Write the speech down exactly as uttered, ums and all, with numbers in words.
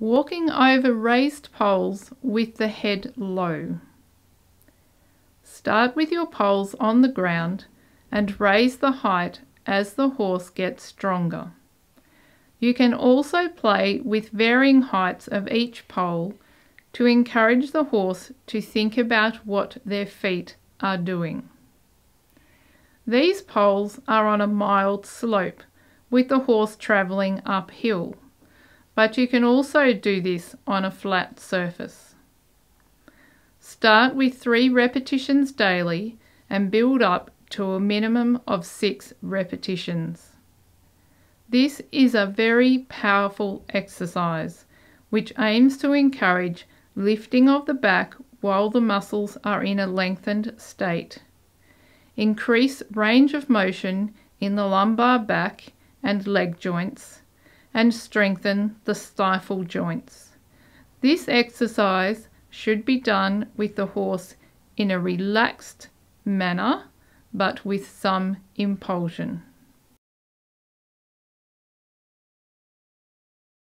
walking over raised poles with the head low. Start with your poles on the ground and raise the height as the horse gets stronger. You can also play with varying heights of each pole to encourage the horse to think about what their feet are doing. These poles are on a mild slope with the horse travelling uphill, but you can also do this on a flat surface. Start with three repetitions daily and build up to a minimum of six repetitions. This is a very powerful exercise which aims to encourage lifting of the back while the muscles are in a lengthened state. Increase range of motion in the lumbar back and leg joints and strengthen the stifle joints. This exercise should be done with the horse in a relaxed manner but with some impulsion.